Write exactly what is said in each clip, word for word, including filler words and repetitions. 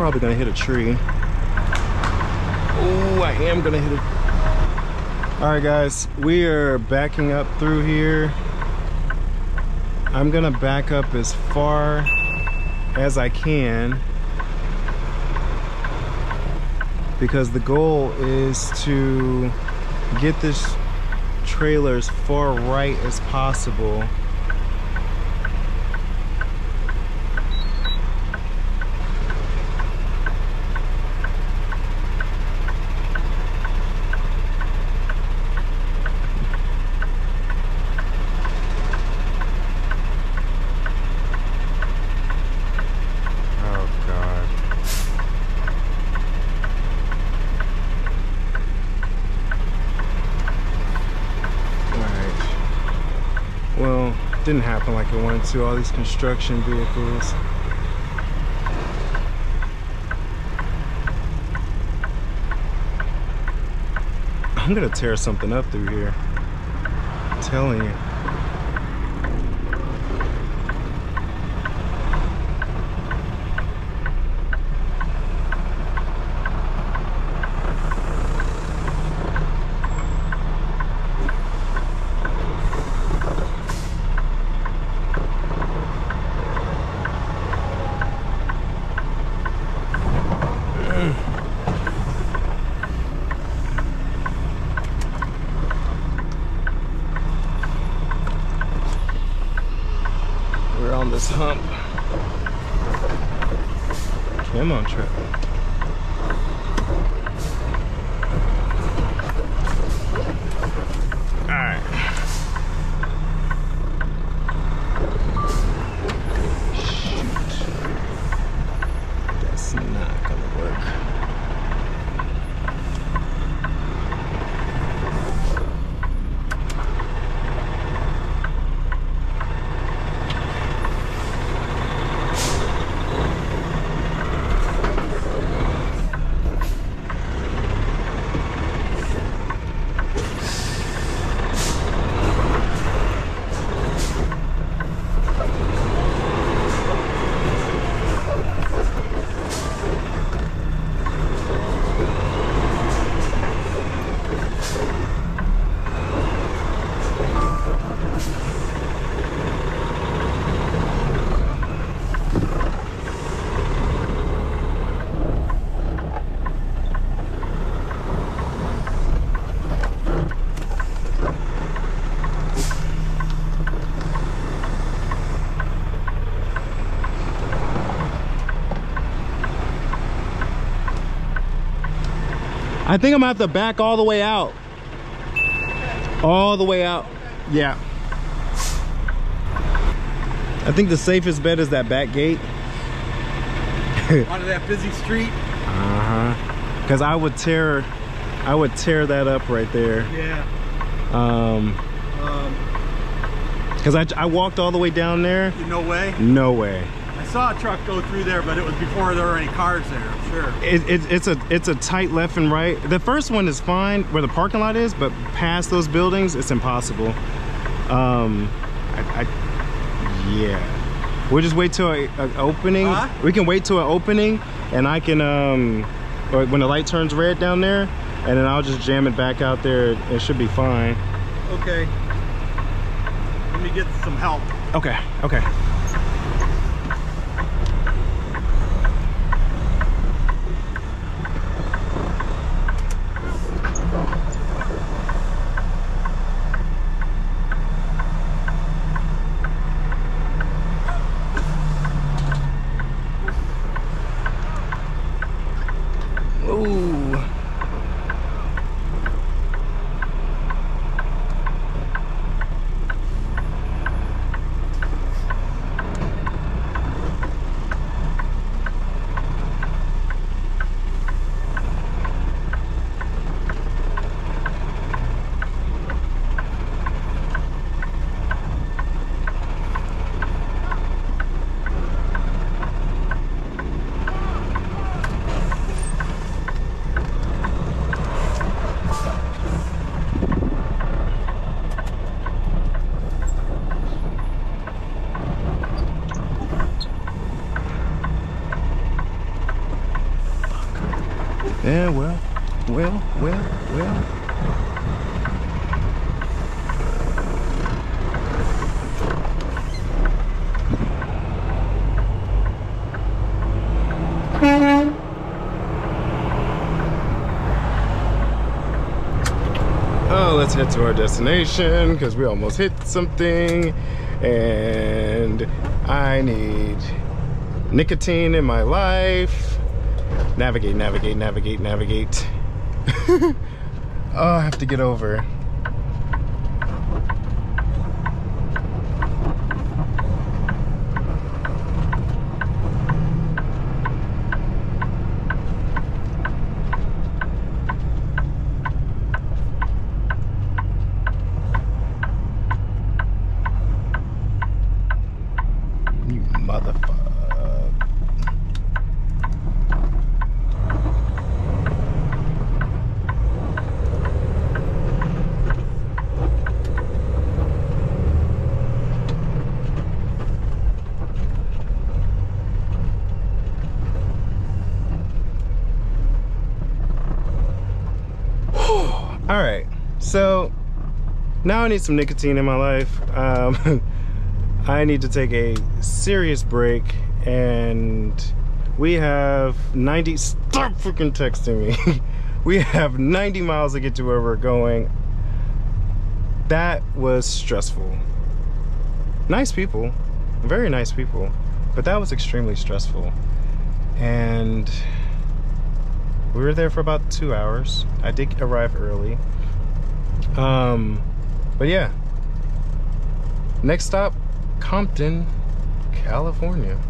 probably gonna hit a tree. Oh, I am gonna hit it. All right, guys, we are backing up through here. I'm gonna back up as far as I can because the goal is to get this trailer as far right as possible. Didn't happen like it wanted to, all these construction vehicles. I'm gonna tear something up through here, I'm telling you. Hump. Come on, Trip. Alright. Shoot. That's not gonna I think I'm gonna have to back all the way out. All the way out. Yeah. I think the safest bet is that back gate. Onto that busy street. Uh-huh. Cause I would tear I would tear that up right there. Yeah. Um, um Cause I I walked all the way down there. No way. No way. I saw a truck go through there, but it was before there were any cars there, I'm sure. It, it, it's, a, it's a tight left and right. The first one is fine, where the parking lot is, but past those buildings, it's impossible. Um, I, I, yeah. We'll just wait till an opening. Huh? We can wait till an opening, and I can, um, or when the light turns red down there, and then I'll just jam it back out there. It should be fine. Okay. Let me get some help. Okay, okay. Yeah, well, well, well, well. Let's head to our destination because we almost hit something and I need nicotine in my life. Navigate, navigate, navigate, navigate. Oh, I have to get over. Alright, so now I need some nicotine in my life. Um, I need to take a serious break and we have ninety, stop freaking texting me. We have ninety miles to get to where we're going. That was stressful. Nice people, very nice people, but that was extremely stressful. And we were there for about two hours. I did arrive early. Um, but yeah. Next stop, Compton, California.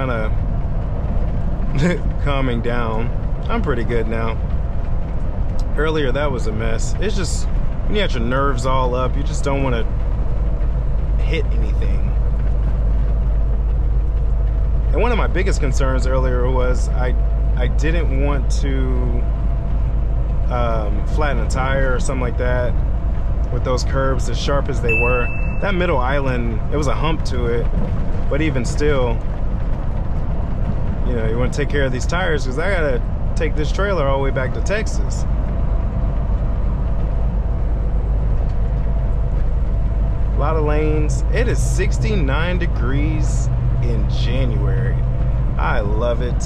Kind of calming down. I'm pretty good now. Earlier that was a mess. It's just when you got your nerves all up, you just don't want to hit anything. And one of my biggest concerns earlier was I I didn't want to um, flatten a tire or something like that with those curves as sharp as they were. That middle island, it was a hump to it, but even still, you know, you want to take care of these tires because I gotta take this trailer all the way back to Texas. A lot of lanes. It is sixty-nine degrees in January. I love it.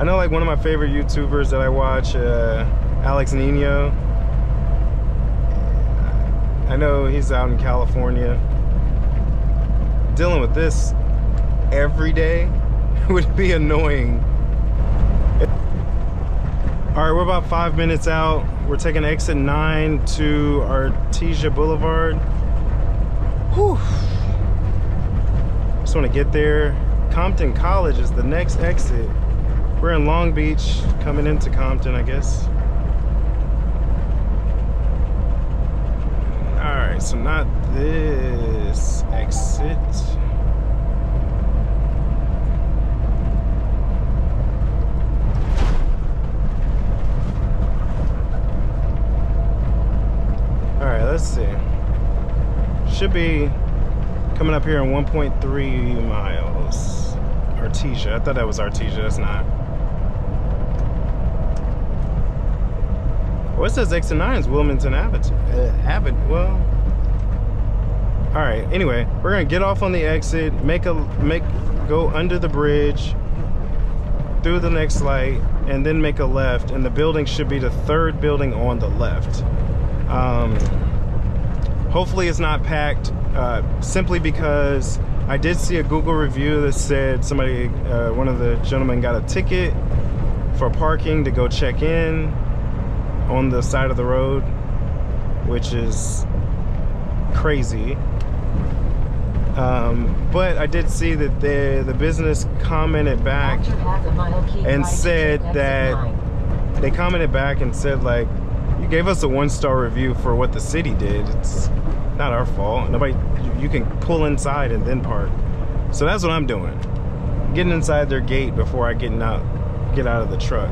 I know, like, one of my favorite YouTubers that I watch, uh, alexnino. I know he's out in California. Dealing with this every day would be annoying. All right, we're about five minutes out. We're taking exit nine to Artesia Boulevard. Whew. Just wanna get there. Compton College is the next exit. We're in Long Beach, coming into Compton, I guess. All right, so not this exit. let's see. Should be coming up here in one point three miles. Artesia. I thought that was Artesia. That's not. Oh, it says X and nine is Wilmington Avenue. Uh, Avenue. Well. All right. Anyway, we're gonna get off on the exit. Make a make. Go under the bridge. Through the next light, and then make a left, and the building should be the third building on the left. Um, hopefully it's not packed, uh, simply because I did see a Google review that said somebody, uh, one of the gentlemen got a ticket for parking to go check in on the side of the road, which is crazy. Um, but I did see that the, the business commented back and said that, they commented back and said like, you gave us a one-star review for what the city did. It's not our fault. Nobody, you can pull inside and then park. So that's what I'm doing. Getting inside their gate before I get out, get out of the truck.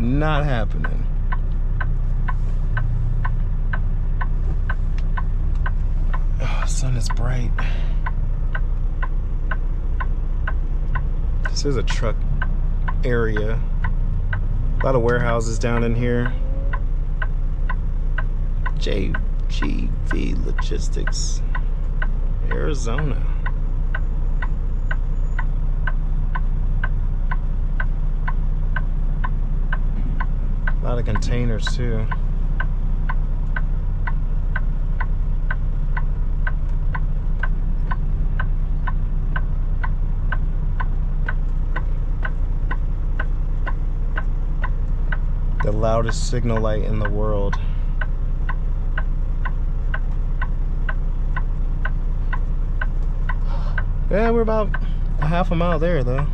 Not happening. Oh, sun is bright. This is a truck area. A lot of warehouses down in here. J G V Logistics, Arizona. A lot of containers too. The loudest signal light in the world. Yeah, we're about a half a mile there though.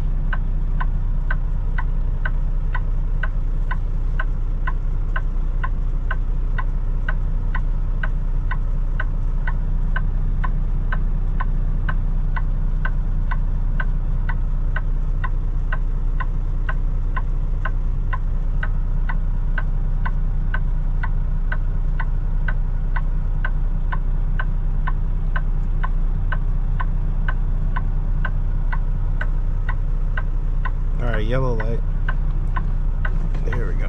Yellow light. There we go.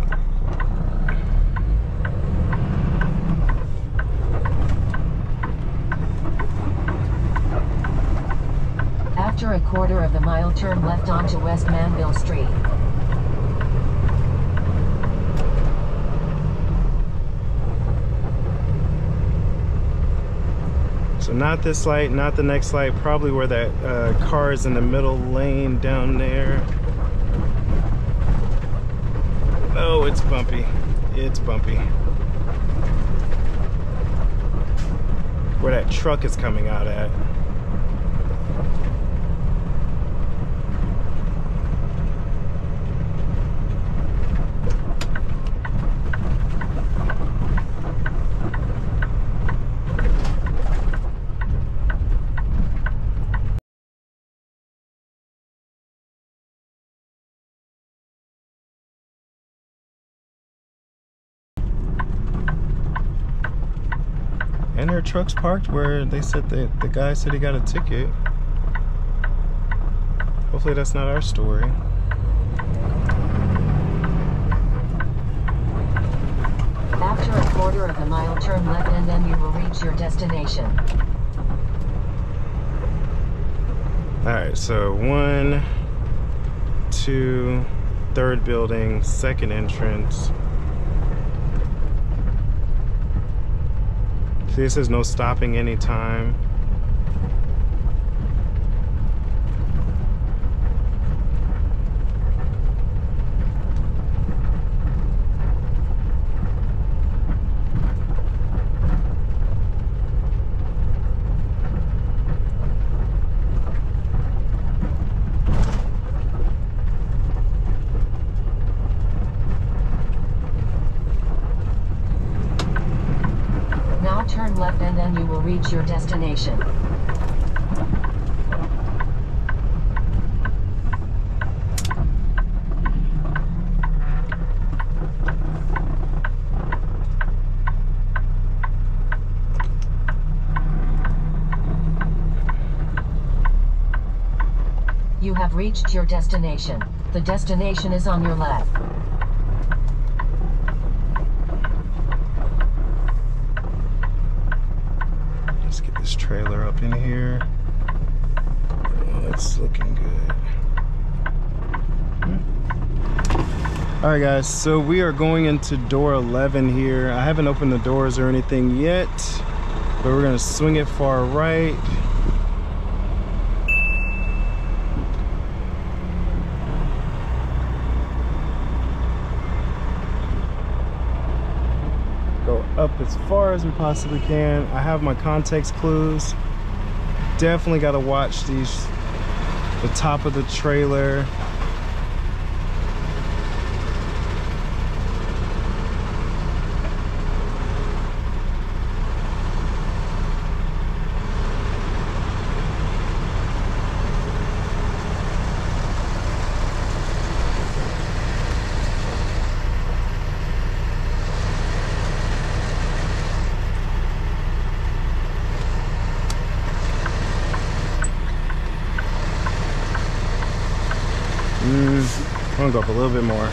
After a quarter of a mile, turn left onto West Manville Street. So not this light, not the next light, probably where that uh, car is in the middle lane down there. Oh, it's bumpy. It's bumpy. Where that truck is coming out at. And their trucks parked where they said that the guy said he got a ticket. Hopefully that's not our story. After a quarter of a mile, turn left and then you will reach your destination. Alright, so one, two, third building, second entrance. See, it says no stopping anytime. left and then you will reach your destination. You have reached your destination. The destination is on your left. Let's get this trailer up in here. Yeah, it's looking good. All right, guys, so we are going into door eleven here. I haven't opened the doors or anything yet, but we're gonna swing it far right. Up as far as we possibly can. I have my context clues. Definitely got to watch these, the top of the trailer. I'm gonna go up a little bit more.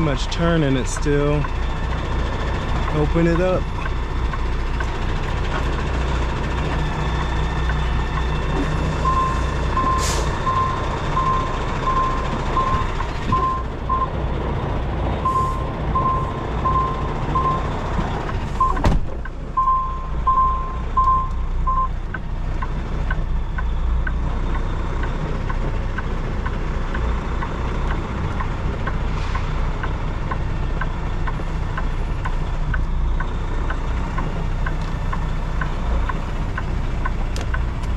Much turn in it still. Open it up.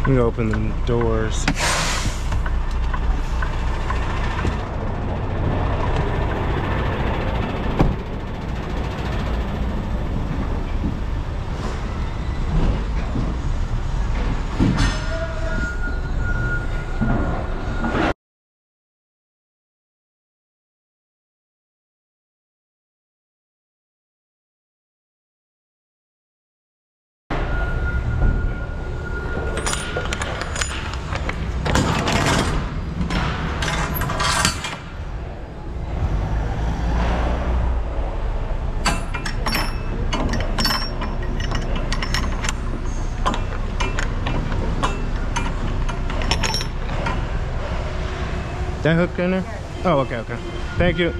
I'm gonna open the doors. That hook in there? Oh, okay, okay. Thank you.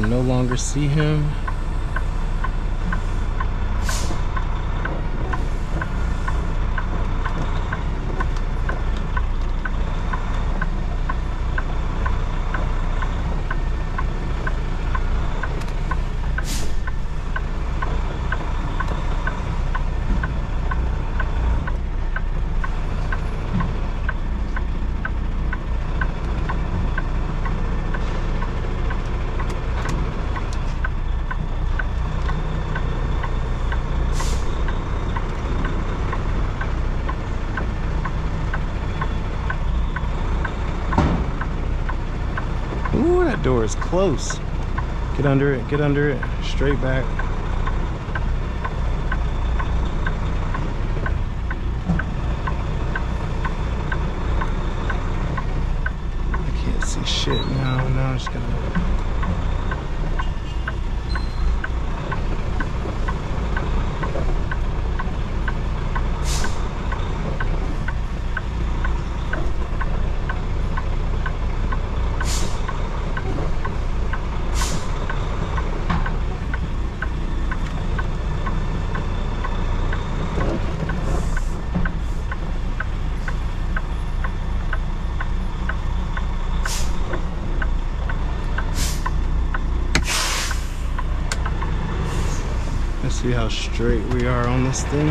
can no longer see him. Ooh, that door is close. Get under it, get under it, straight back. I can't see shit now, no, I'm just gonna... See how straight we are on this thing.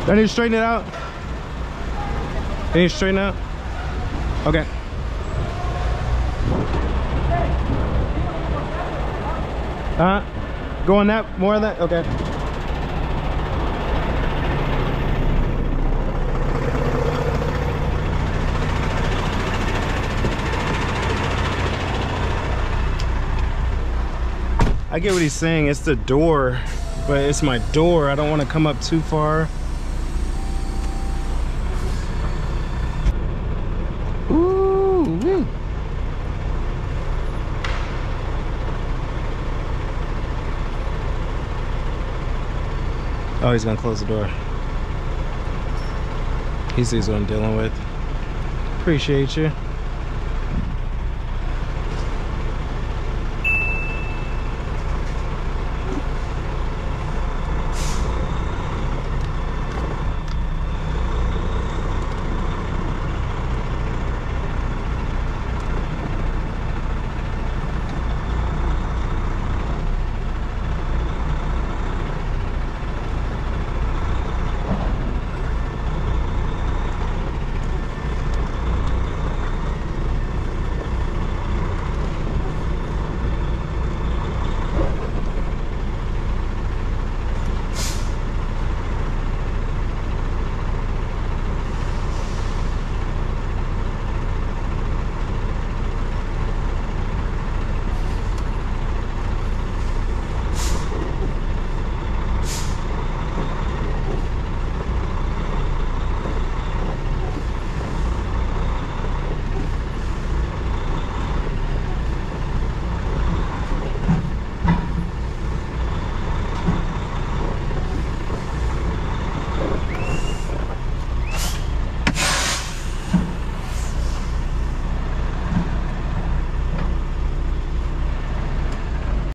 Do I need to straighten it out? I need to straighten it out? Okay. Uh, go on that, more of that? Okay. I get what he's saying, it's the door, but it's my door. I don't want to come up too far. Ooh, woo. Oh, he's gonna close the door. He sees what I'm dealing with. Appreciate you.